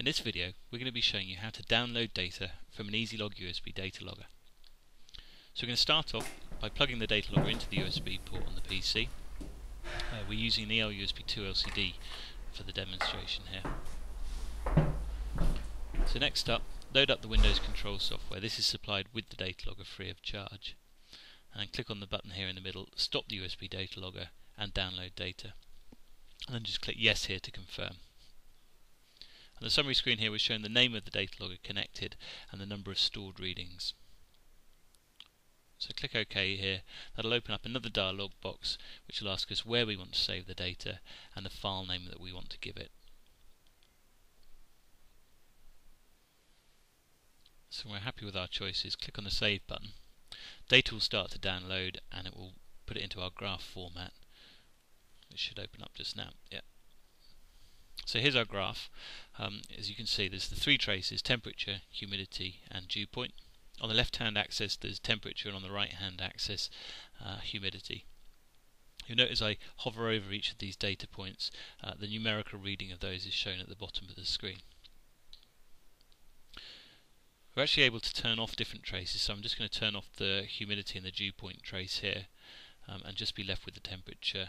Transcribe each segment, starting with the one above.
In this video, we're going to be showing you how to download data from an EasyLog USB data logger. So we're going to start off by plugging the data logger into the USB port on the PC. We're using the EL-USB-2 LCD for the demonstration here. So next up, load up the Windows Control software. This is supplied with the data logger free of charge. And click on the button here in the middle, stop the USB data logger and download data. And then just click yes here to confirm. On the summary screen here we're shown the name of the data logger connected and the number of stored readings. So click OK here, that'll open up another dialog box which will ask us where we want to save the data and the file name that we want to give it. So when we're happy with our choices, click on the Save button. Data will start to download and it will put it into our graph format, which should open up just now. Yep. So here's our graph. As you can see, there's the three traces: temperature, humidity and dew point. On the left hand axis there's temperature, and on the right hand axis humidity. You'll notice I hover over each of these data points. The numerical reading of those is shown at the bottom of the screen. We're actually able to turn off different traces, so I'm just going to turn off the humidity and the dew point trace here and just be left with the temperature.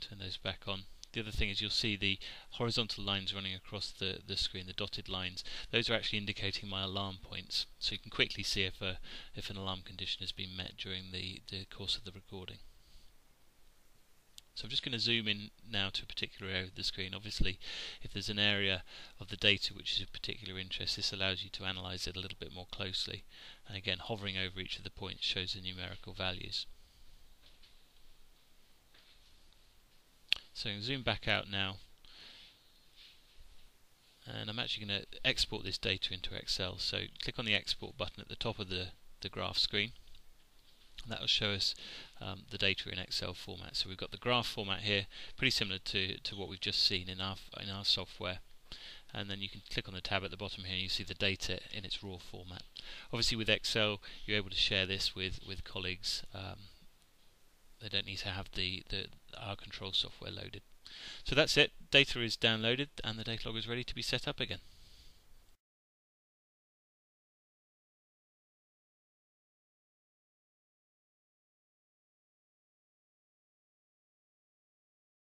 Turn those back on. The other thing is you'll see the horizontal lines running across the screen, the dotted lines. Those are actually indicating my alarm points, so you can quickly see if an alarm condition has been met during the course of the recording. So I'm just going to zoom in now to a particular area of the screen. Obviously, if there's an area of the data which is of particular interest, this allows you to analyse it a little bit more closely. And again, hovering over each of the points shows the numerical values. So I'm going to zoom back out now, and I'm actually going to export this data into Excel. So click on the export button at the top of the graph screen, and that will show us the data in Excel format. So we've got the graph format here, pretty similar to what we've just seen in our software. And then you can click on the tab at the bottom here and you see the data in its raw format. Obviously with Excel you're able to share this with colleagues. They don't need to have our control software loaded. So that's it. Data is downloaded and the data logger is ready to be set up again.